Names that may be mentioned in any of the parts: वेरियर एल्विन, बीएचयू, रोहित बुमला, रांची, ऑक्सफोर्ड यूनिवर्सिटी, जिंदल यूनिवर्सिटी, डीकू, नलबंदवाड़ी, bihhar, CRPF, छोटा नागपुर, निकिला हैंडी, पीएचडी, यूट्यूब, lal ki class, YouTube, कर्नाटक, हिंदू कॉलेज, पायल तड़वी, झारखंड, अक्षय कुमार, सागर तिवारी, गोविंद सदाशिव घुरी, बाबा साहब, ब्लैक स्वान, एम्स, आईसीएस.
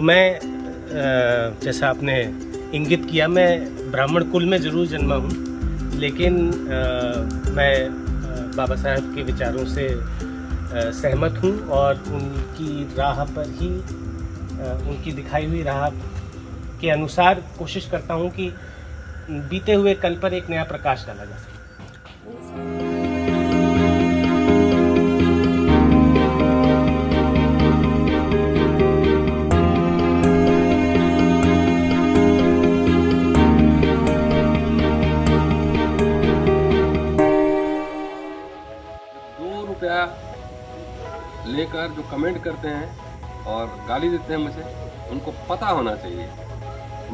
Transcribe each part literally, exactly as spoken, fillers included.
मैं जैसा आपने इंगित किया, मैं ब्राह्मण कुल में ज़रूर जन्मा हूँ, लेकिन मैं बाबा साहब के विचारों से सहमत हूँ और उनकी राह पर ही, उनकी दिखाई हुई राह के अनुसार कोशिश करता हूँ कि बीते हुए कल पर एक नया प्रकाश डाला जा सके। लेकर जो कमेंट करते हैं और गाली देते हैं मुझे, उनको पता होना चाहिए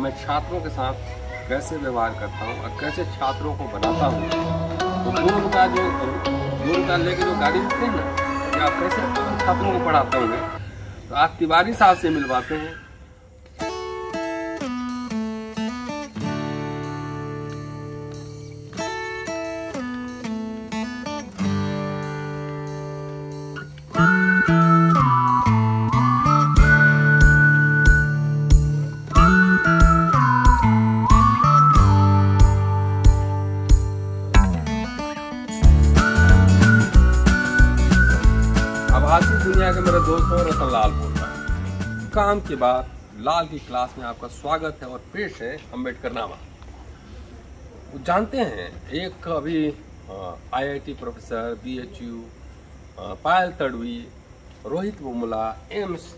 मैं छात्रों के साथ कैसे व्यवहार करता हूँ और कैसे छात्रों को बनाता हूँ। तो दो रुपया जो दो रुपया लेकर जो गाली देते हैं ना, कि आप कैसे छात्रों को पढ़ाते होंगे, तो आज तिवारी साहब से मिलवाते हैं। दुनिया के मेरे दोस्त हैं, रतन लाल बोल रहा है। काम के बाद लाल की क्लास में आपका स्वागत है और पेश है अंबेडकरनामा। वो जानते हैं, एक अभी IIT professor, बीएचयू, पायल तड़वी, रोहित बुमला, एम्स,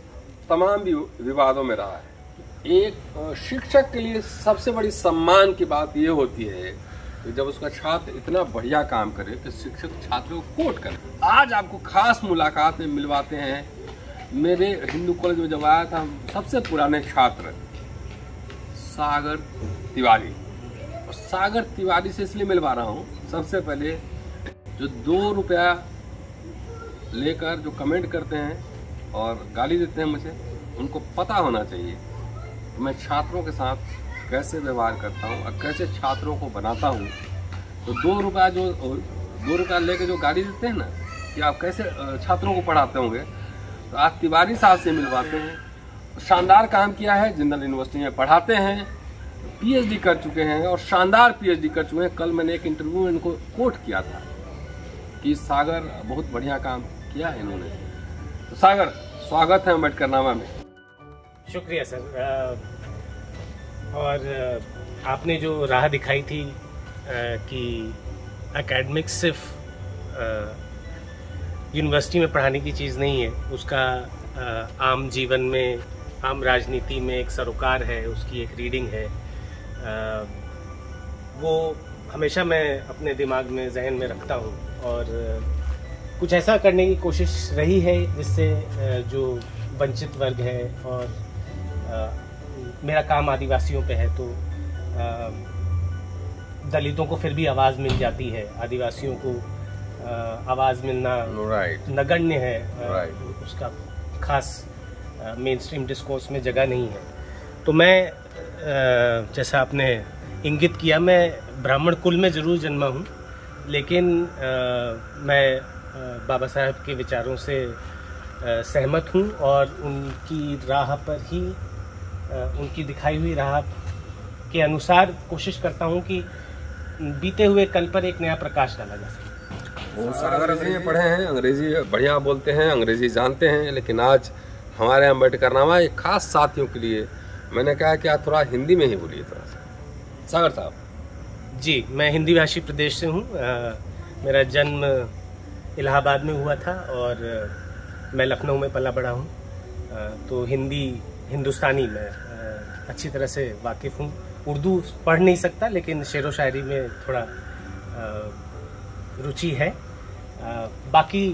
तमाम भी विवादों में रहा है। एक शिक्षक के लिए सबसे बड़ी सम्मान की बात ये होती है कि जब उसका छात्र इतना बढ़िया काम करे तो शिक्षक छात्रों को कोट करे। आज आपको खास मुलाकात में मिलवाते हैं मेरे हिंदू कॉलेज में जब आया था सबसे पुराने छात्र सागर तिवारी। और सागर तिवारी से इसलिए मिलवा रहा हूँ, सबसे पहले जो दो रुपया लेकर जो कमेंट करते हैं और गाली देते हैं मुझे, उनको पता होना चाहिए तो मैं छात्रों के साथ कैसे व्यवहार करता हूँ और कैसे छात्रों को बनाता हूँ। तो दो रुपया जो दो रुपया लेके जो गाली देते हैं ना, कि आप कैसे छात्रों को पढ़ाते होंगे, तो आज तिवारी साहब से मिलवाते हैं। शानदार काम किया है, जिंदल यूनिवर्सिटी में पढ़ाते हैं, पीएचडी कर चुके हैं और शानदार पीएचडी कर चुके हैं। कल मैंने एक इंटरव्यू में इनको कोट किया था कि सागर बहुत बढ़िया काम किया है इन्होंने। तो सागर, स्वागत है अंबेडकरनामा में। शुक्रिया सर, और आपने जो राह दिखाई थी आ, कि एकेडमिक्स सिर्फ यूनिवर्सिटी में पढ़ाने की चीज़ नहीं है, उसका आ, आम जीवन में, आम राजनीति में एक सरोकार है, उसकी एक रीडिंग है, आ, वो हमेशा मैं अपने दिमाग में, जहन में रखता हूँ और आ, कुछ ऐसा करने की कोशिश रही है जिससे जो वंचित वर्ग है, और आ, मेरा काम आदिवासियों पे है तो आ, दलितों को फिर भी आवाज़ मिल जाती है, आदिवासियों को आ, आवाज़ मिलना right. नगण्य है, right. आ, उसका खास मेन स्ट्रीम डिस्कोर्स में जगह नहीं है। तो मैं आ, जैसा आपने इंगित किया, मैं ब्राह्मण कुल में ज़रूर जन्मा हूँ, लेकिन आ, मैं आ, बाबा साहब के विचारों से आ, सहमत हूँ और उनकी राह पर ही, उनकी दिखाई हुई राह के अनुसार कोशिश करता हूँ कि बीते हुए कल पर एक नया प्रकाश डाला जा सके। वो सागर अंग्रेजी पढ़े हैं, अंग्रेजी बढ़िया बोलते हैं, अंग्रेजी जानते हैं, लेकिन आज हमारे अंबेडकरनामा एक खास साथियों के लिए मैंने कहा कि आप थोड़ा हिंदी में ही बोलिए। थोड़ा सा सागर साहब जी, मैं हिंदी भाषी प्रदेश से हूँ, मेरा जन्म इलाहाबाद में हुआ था और मैं लखनऊ में पला बड़ा हूँ, तो हिंदी, हिंदुस्तानी मैं अच्छी तरह से वाकिफ़ हूँ। उर्दू पढ़ नहीं सकता, लेकिन शेर व शायरी में थोड़ा रुचि है। बाकी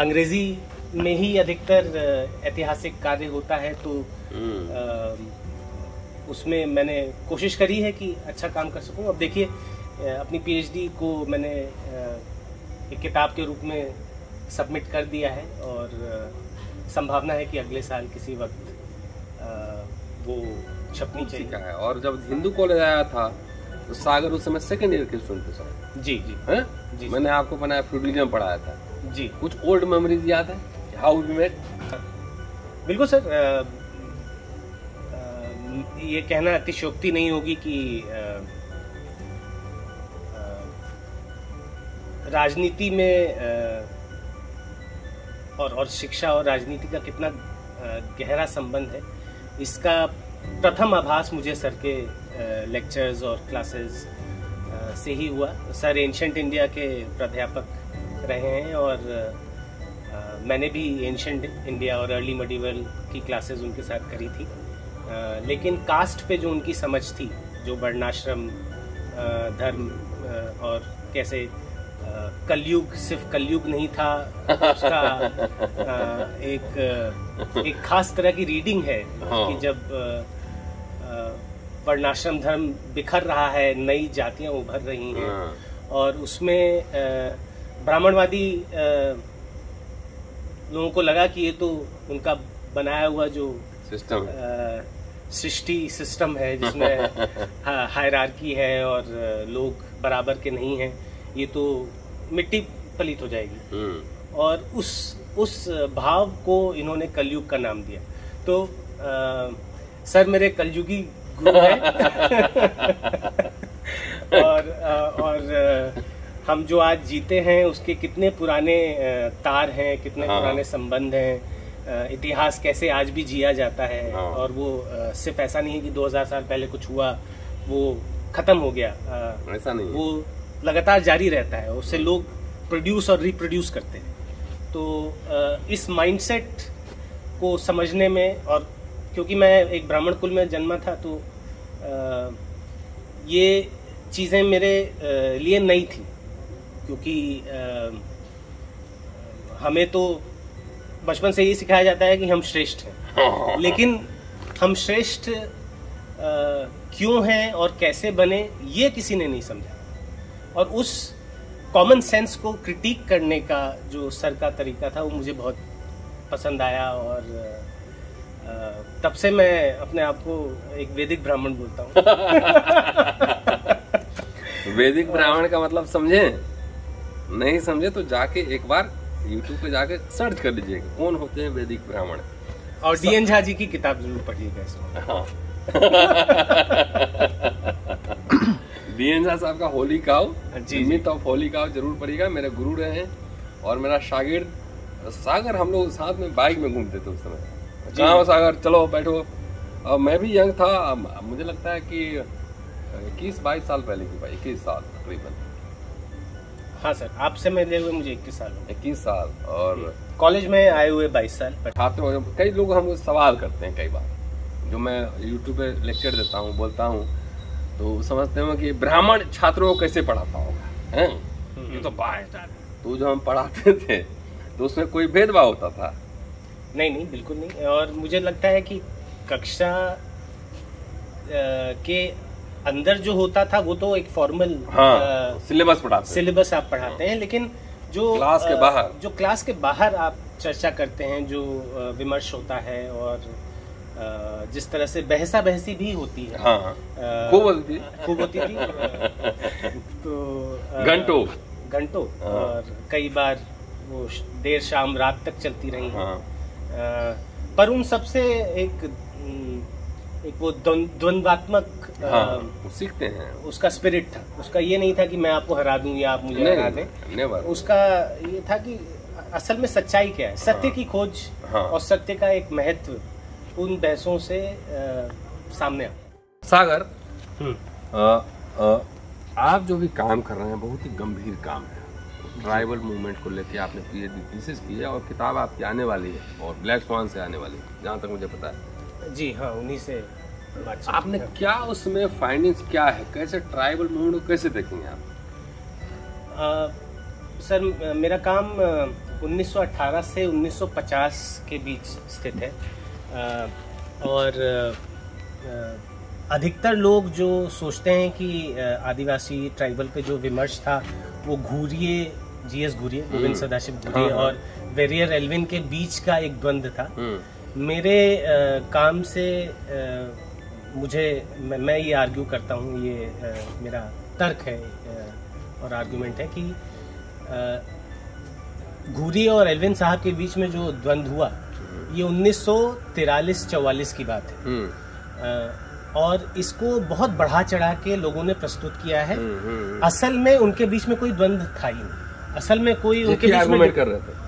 अंग्रेज़ी में ही अधिकतर ऐतिहासिक कार्य होता है, तो उसमें मैंने कोशिश करी है कि अच्छा काम कर सकूँ। अब देखिए, अपनी पीएचडी को मैंने एक किताब के रूप में सबमिट कर दिया है और संभावना है कि अगले साल किसी वक्त आ, वो छपनी चाहिए है। और जब हिंदू कॉलेज आया था तो सागर उस समय सेकेंड ईयर के स्टूडेंट थे सर। जी जी है जी, मैंने जी, आपको बनाया, फ्लूडिज्म पढ़ाया था जी। कुछ ओल्ड मेमोरीज याद है, हाउ वी मेट? बिल्कुल सर, आ, आ, ये कहना अतिशयोक्ति नहीं होगी कि राजनीति में आ, और और शिक्षा और राजनीति का कितना आ, गहरा संबंध है। इसका प्रथम आभास मुझे सर के लेक्चर्स और क्लासेस से ही हुआ। सर एंशंट इंडिया के प्राध्यापक रहे हैं और आ, मैंने भी एंशंट इंडिया और अर्ली मेडिवल की क्लासेस उनके साथ करी थी, आ, लेकिन कास्ट पे जो उनकी समझ थी, जो वर्णाश्रम धर्म आ, और कैसे आ, कलयुग सिर्फ कलयुग नहीं था, उसका आ, एक एक खास तरह की रीडिंग है कि जब आ, आ, वर्णाश्रम धर्म बिखर रहा है, नई जातियां उभर रही हैं और उसमें ब्राह्मणवादी लोगों को लगा कि ये तो उनका बनाया हुआ जो सिस्टम सृष्टि सिस्टम है जिसमें हायरार्की है और लोग बराबर के नहीं हैं, ये तो मिट्टी पलीत हो जाएगी। और उस उस भाव को इन्होंने कलयुग का नाम दिया। तो आ, सर मेरे कलयुगी और और हम जो आज जीते हैं उसके कितने पुराने तार हैं, कितने पुराने संबंध हैं, इतिहास कैसे आज भी जिया जाता है। और वो सिर्फ ऐसा नहीं है कि दो हज़ार साल पहले कुछ हुआ वो खत्म हो गया, ऐसा नहीं, वो लगातार जारी रहता है, उससे लोग प्रोड्यूस और रिप्रोड्यूस करते हैं। तो इस माइंडसेट को समझने में, और क्योंकि मैं एक ब्राह्मण कुल में जन्मा था तो आ, ये चीज़ें मेरे आ, लिए नई थी, क्योंकि आ, हमें तो बचपन से ये सिखाया जाता है कि हम श्रेष्ठ हैं, लेकिन हम श्रेष्ठ आ, क्यों हैं और कैसे बने ये किसी ने नहीं समझा। और उस कॉमन सेंस को क्रिटिक करने का जो सर का तरीका था वो मुझे बहुत पसंद आया और तब से मैं अपने आप को एक वैदिक ब्राह्मण बोलता हूँ। वैदिक ब्राह्मण का मतलब समझे, नहीं समझे तो जाके एक बार यूट्यूब पे जाके सर्च कर लीजिए कौन होते हैं वैदिक ब्राह्मण, और डीएन झा जी की किताब जरूर पढ़िएगा इसमें। हाँ। डीएन झा साहब का होली का मिथ ऑफ होली का जरूर पढ़िएगा। मेरे गुरु रहे हैं और मेरा शागिर्द सागर, हम लोग साथ में बाइक में घूमते थे उस समय। जाओ सागर, चलो बैठो। अब मैं भी यंग था, मुझे लगता है कि इक्कीस बाईस साल पहले की बात, इक्कीस साल तकरीबन। हाँ सर, आपसे मिले हुए मुझे इक्कीस साल इक्कीस साल और कॉलेज में आए हुए बाईस साल पढ़ाते हो। कई लोग हमको सवाल करते हैं, कई बार जो मैं यूट्यूब पे लेक्चर देता हूँ, बोलता हूँ, तो समझते हो कि ब्राह्मण छात्रों को कैसे पढ़ाता होगा, ये तो बाईस साल। तो जो हम पढ़ाते थे तो उसमें कोई भेदभाव होता था? नहीं नहीं, बिल्कुल नहीं। और मुझे लगता है कि कक्षा के अंदर जो होता था वो तो एक फॉर्मल हाँ, सिलेबस पढ़ाते सिलेबस आप पढ़ाते हैं, लेकिन जो क्लास के बाहर जो क्लास के बाहर आप चर्चा करते हैं, जो विमर्श होता है और जिस तरह से बहसा बहसी भी होती है, हाँ, खूब होती खूब होती थी। तो घंटों घंटों हाँ, और कई बार वो देर शाम रात तक चलती रही हाँ। आ, पर उन सबसे एक एक वो द्वंद्वात्मक हाँ, सीखते हैं, उसका स्पिरिट था। उसका ये नहीं था कि मैं आपको हरा दूं या आप मुझे हरा दें, उसका ये था कि असल में सच्चाई क्या है, सत्य हाँ, की खोज हाँ, और सत्य का एक महत्व उन बहसों से आ, सामने आता। सागर आ, आ, आप जो भी काम कर रहे हैं बहुत ही गंभीर काम है। ट्राइबल मूवमेंट को लेके आपने पीएचडी थीसिस की है और किताब आपकी आने वाली है और ब्लैक स्वान से आने वाली है, जहाँ तक मुझे पता है। जी हाँ, उन्हीं से बात। आपने क्या उसमें फाइनेंस क्या है, कैसे ट्राइबल मूवमेंट को कैसे देखेंगे आप? आ, सर मेरा काम उन्नीस सौ अठारह से उन्नीस सौ पचास के बीच स्थित है आ, और अधिकतर लोग जो सोचते हैं कि आदिवासी ट्राइबल पे जो विमर्श था वो घुरिए, जी एस घुरिए, गोविंद सदाशिव घुरी और वेरियर एल्विन के बीच का एक द्वंद्व था। मेरे आ, काम से आ, मुझे मैं, मैं ये आर्ग्यू करता हूँ, ये आ, मेरा तर्क है आ, और आर्ग्यूमेंट है कि घुरी और एल्विन साहब के बीच में जो द्वंद्व हुआ ये उन्नीस सौ तिरालीस चौवालीस की बात है और इसको बहुत बढ़ा चढ़ा के लोगों ने प्रस्तुत किया है। असल में उनके बीच में कोई द्वंद्व था ही नहीं, असल में कोई उनके बीच में कर रहे थे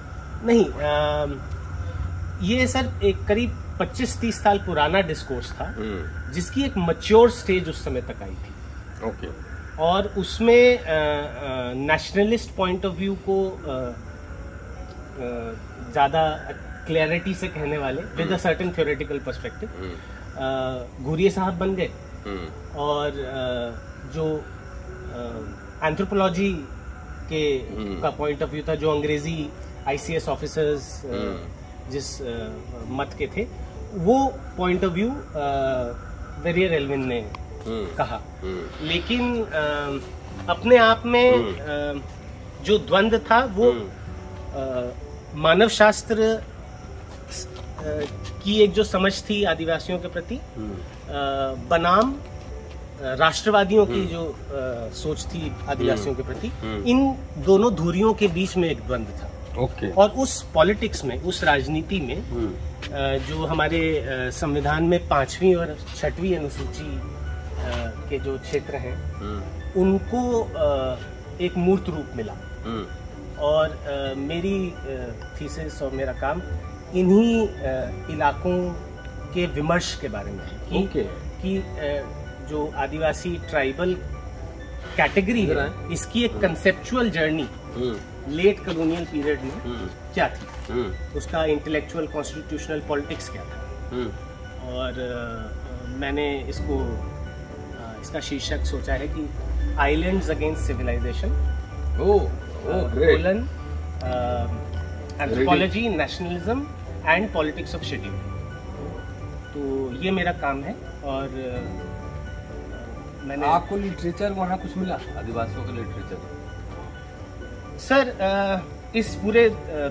नहीं। आ, ये सर एक करीब पच्चीस तीस साल पुराना डिस्कोर्स था जिसकी एक मैच्योर स्टेज उस समय तक आई थी। ओके। और उसमें नेशनलिस्ट पॉइंट ऑफ व्यू को ज़्यादा क्लैरिटी से कहने वाले with a certain theoretical perspective Ghurye साहब बन गए और जो एंथ्रोपोलॉजी के का पॉइंट ऑफ व्यू था, जो अंग्रेजी आईसीएस ऑफिसर्स जिस मत के थे, वो point of view वेरियर एल्विन ने कहा। लेकिन अपने आप में जो द्वंद्व था वो मानव शास्त्र की एक जो समझ थी आदिवासियों के प्रति बनाम राष्ट्रवादियों की जो सोच थी आदिवासियों के प्रति, इन दोनों धुरियों के बीच में एक द्वंद्व था। ओके। और उस पॉलिटिक्स में, उस राजनीति में जो हमारे संविधान में पांचवी और छठवीं अनुसूची के जो क्षेत्र हैं उनको एक मूर्त रूप मिला और मेरी थीसिस और मेरा काम इन्हीं इलाकों के विमर्श के बारे में है कि, कि जो आदिवासी ट्राइबल कैटेगरी है इसकी एक conceptual journey late colonial period में क्या थी, उसका इंटेलेक्चुअल कॉन्स्टिट्यूशनल पॉलिटिक्स क्या था। और आ, मैंने इसको आ, इसका शीर्षक सोचा है कि islands against civilisation, colon anthropology, nationalism and politics of schedule. तो ये मेरा काम है। और आ, मैंने आपको लिटरेचर वहाँ कुछ मिला आदिवासियों का लिटरेचर? सर इस पूरे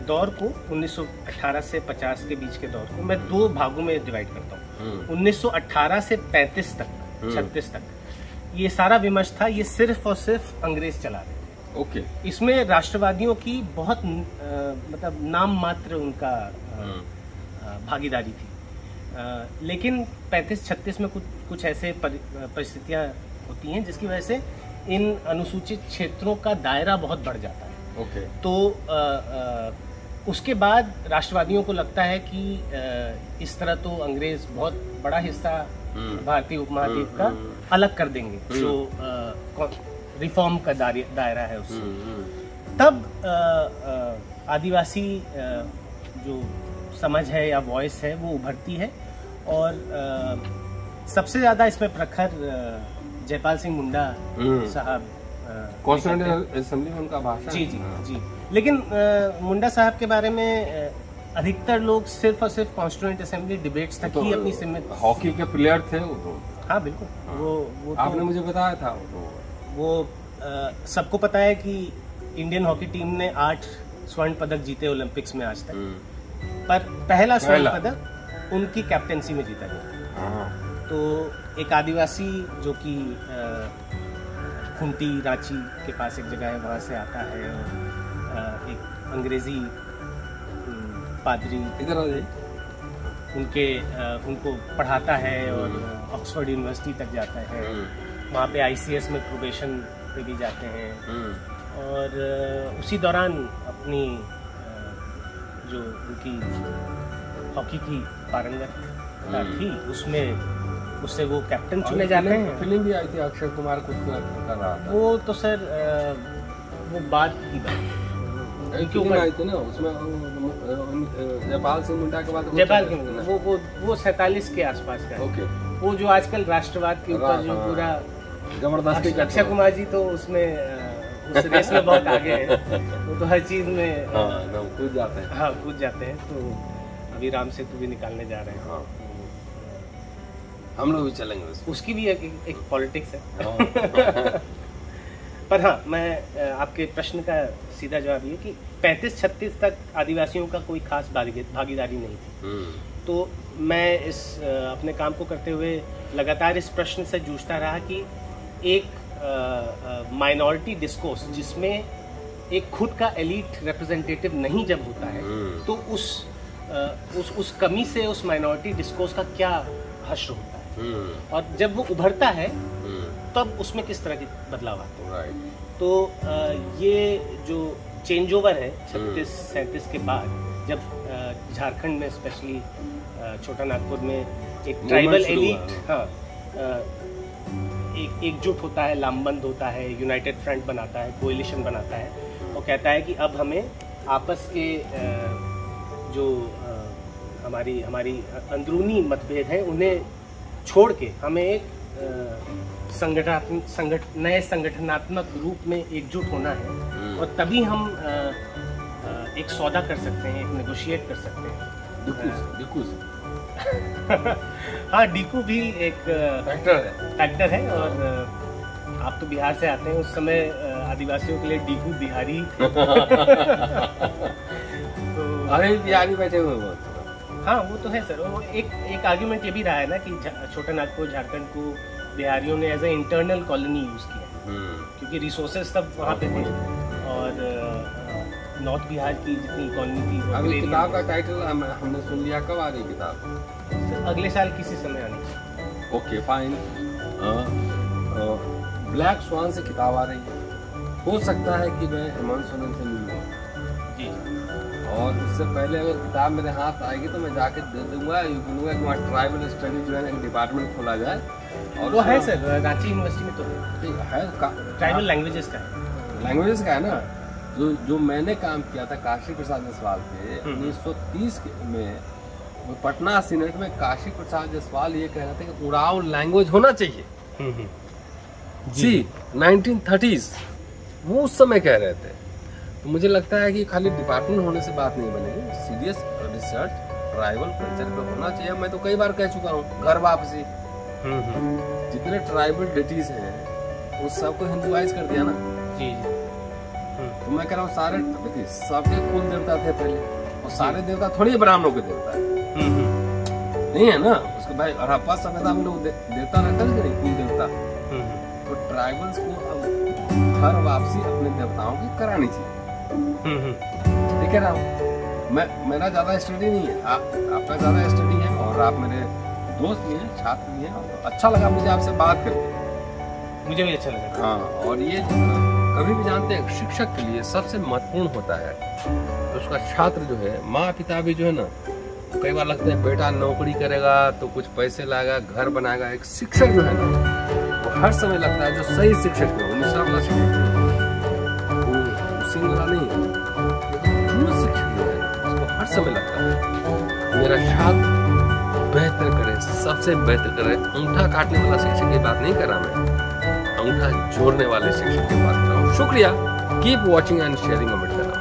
दौर को उन्नीस सौ अठारह से पचास के बीच के दौर को मैं दो भागों में डिवाइड करता हूँ। उन्नीस सौ अठारह से पैंतीस तक, छत्तीस तक ये सारा विमर्श था। ये सिर्फ और सिर्फ अंग्रेज चला रहे थे। ओके। इसमें राष्ट्रवादियों की बहुत आ, मतलब नाम मात्र उनका आ, भागीदारी थी। आ, लेकिन पैंतीस छत्तीस में कुछ कुछ ऐसे परिस्थितियाँ होती हैं जिसकी वजह से इन अनुसूचित क्षेत्रों का दायरा बहुत बढ़ जाता है। Okay. तो आ, आ, उसके बाद राष्ट्रवादियों को लगता है कि आ, इस तरह तो अंग्रेज बहुत बड़ा हिस्सा hmm. भारतीय उपमहाद्वीप hmm. का hmm. अलग कर देंगे, hmm. जो रिफॉर्म का दायरा है उससे। hmm. तब आ, आ, आदिवासी आ, जो समझ है या वॉइस है वो उभरती है और आ, सबसे ज़्यादा इसमें प्रखर जयपाल सिंह मुंडा hmm. साहब कांस्टिट्यूएंट असेंबली में उनका भाषण। जी जी जी। लेकिन आ, मुंडा साहब के बारे में अधिकतर लोग सिर्फ और सिर्फ कांस्टिट्यूएंट असेंबली डिबेट्स तक ही अपनी सीमित। हॉकी के प्लेयर थे वो तो। हाँ बिल्कुल। हाँ। वो वो आपने तो, मुझे बताया था वो, वो सबको पता है कि इंडियन हॉकी टीम ने आठ स्वर्ण पदक जीते ओलंपिक्स में आज तक, पर पहला स्वर्ण पदक उनकी कैप्टेंसी में जीता गया। तो एक आदिवासी जो कि खूंटी रांची के पास एक जगह है वहाँ से आता है और एक अंग्रेजी पादरी इधर उनके उनको पढ़ाता है और ऑक्सफोर्ड यूनिवर्सिटी तक जाता है, वहाँ पे आईसीएस में प्रोबेशन पे भी जाते हैं और उसी दौरान अपनी जो उनकी हॉकी की पारंगतता थी उसमें उससे वो कैप्टन चुने जाते हैं। फिल्म भी आई थी, अक्षय कुमार कुछ कर रहा था। वो तो सर वो बात की बात आई थी ना उसमें जयपाल सिंह मुंडा के बाद जयपाल वो वो वो सैंतालीस के आसपास का। ओके। वो जो आजकल राष्ट्रवाद के ऊपर जो पूरा जबरदस्ती, अक्षय कुमार जी तो उसमें उस रेस में बहुत आगे है, वो तो हर चीज में कूद जाते हैं। हाँ कूद जाते हैं। तो अभी राम सेतु भी निकालने जा रहे हैं, हम लोग भी चलेंगे उसमें। उसकी भी एक, एक पॉलिटिक्स है। पर हाँ, मैं आपके प्रश्न का सीधा जवाब ये कि पैंतीस छत्तीस तक आदिवासियों का कोई खास भागीदारी नहीं थी। तो मैं इस अपने काम को करते हुए लगातार इस प्रश्न से जूझता रहा कि एक माइनॉरिटी डिस्कोर्स जिसमें एक खुद का एलिट रिप्रेजेंटेटिव नहीं जब होता है तो उस उस उस कमी से उस माइनॉरिटी डिस्कोर्स का क्या हश्र होता है और जब वो उभरता है तब उसमें किस तरह के बदलाव आते हैं। right. तो आ, ये जो चेंज ओवर है छत्तीस सैंतीस के बाद, जब झारखंड में स्पेशली छोटा नागपुर में एक ट्राइबल एलीट हाँ आ, एक एकजुट होता है, लामबंद होता है, यूनाइटेड फ्रंट बनाता है, कोएलिशन बनाता है और कहता है कि अब हमें आपस के आ, जो आ, हमारी हमारी अंदरूनी मतभेद हैं उन्हें छोड़ के हमें एक संगठनात्मक संगठ नए संगठनात्मक रूप में एकजुट होना है और तभी हम आ, आ, एक सौदा कर सकते हैं, एक नेगोशिएट कर सकते हैं। डीकू हाँ डीकू भी एक फैक्टर है फैक्टर है और आप तो बिहार से आते हैं, उस समय आदिवासियों के लिए डीकू बिहारी तो अरे बिहारी बैठे हुए बहुत हाँ वो तो है सर। वो एक एक आर्ग्यूमेंट ये भी रहा है ना कि छोटा नागपुर झारखंड को बिहारियों ने as a internal colony use किया क्योंकि रिसोर्सेज तब वहाँ पे थे और नॉर्थ बिहार की जितनी इकोनॉमी थी। अभी किताब का टाइटल हम, हमने सुन लिया, कब आ रही किताब? सर अगले साल किसी समय आने की। Okay fine. ब्लैक स्वान से किताब आ रही है, हो सकता है कि मैं हेमंत सोरेन से मिल लूँ जी और उससे पहले अगर किताब मेरे हाथ आएगी तो मैं जाके दे दूँगा, ये बोलूँगा कि वहाँ ट्राइबल स्टडी जो है एक डिपार्टमेंट खोला जाए। और वो है सर रांची यूनिवर्सिटी में तो है, ट्राइबल लैंग्वेजेस का है, लैंग्वेजेस का है ना। जो जो मैंने काम किया था काशी प्रसाद जायसवाल पे उन्नीस सौ तीस में, पटना सीनेट में काशी प्रसाद जायसवाल ये कह रहे थे कि उराव लैंग्वेज होना चाहिए जी नाइनटीन थर्टीज़, वो उस समय कह रहे थे। तो मुझे लगता है कि खाली डिपार्टमेंट होने से बात नहीं बनेगी, सीरियस रिसर्च ट्राइबल कल्चर पे होना चाहिए। मैं तो कई बार कह चुका हूँ घर वापसी, जितने ट्राइबल डिटीज हैं उस सबको हिंदुआइज कर दिया ना जी। तो मैं कह रहा हूँ सारे देखिए सबके कुल देवता थे पहले और सारे देवता थोड़ी ब्राह्मणों के देवता है नहीं है ना, उसके भाई हड़प्पा सभ्यता में लोग दे, देवता रहता नहीं कुल देवता। तो ट्राइबल्स को अब हर वापसी अपने देवताओं की करानी चाहिए, ठीक है ना। मैं मेरा ज़्यादा स्टडी नहीं है, आप, आपका ज़्यादा स्टडी है और आप मेरे दोस्त भी हैं, छात्र भी हैं। अच्छा लगा मुझे आपसे बात करके, मुझे भी अच्छा लगा हाँ। और ये कभी भी जानते हैं शिक्षक के लिए सबसे महत्वपूर्ण होता है तो उसका छात्र जो है, माँ पिता भी जो है ना कई बार लगते हैं बेटा नौकरी करेगा तो कुछ पैसे लाएगा घर बनाएगा, एक शिक्षक जो है ना वो तो हर समय लगता है जो सही शिक्षक हो वाला शिक्षक नहीं जो शिक्षक जो है उसको हर समय लगता है मेरा छात्र बेहतर करे, सबसे बेहतर करे। अंगूठा काटने वाला शिक्षक की बात नहीं कर रहा मैं, अंगूठा जोड़ने वाले शिक्षक की बात कर रहा हूँ। शुक्रिया, कीप वॉचिंग एंड शेयरिंग।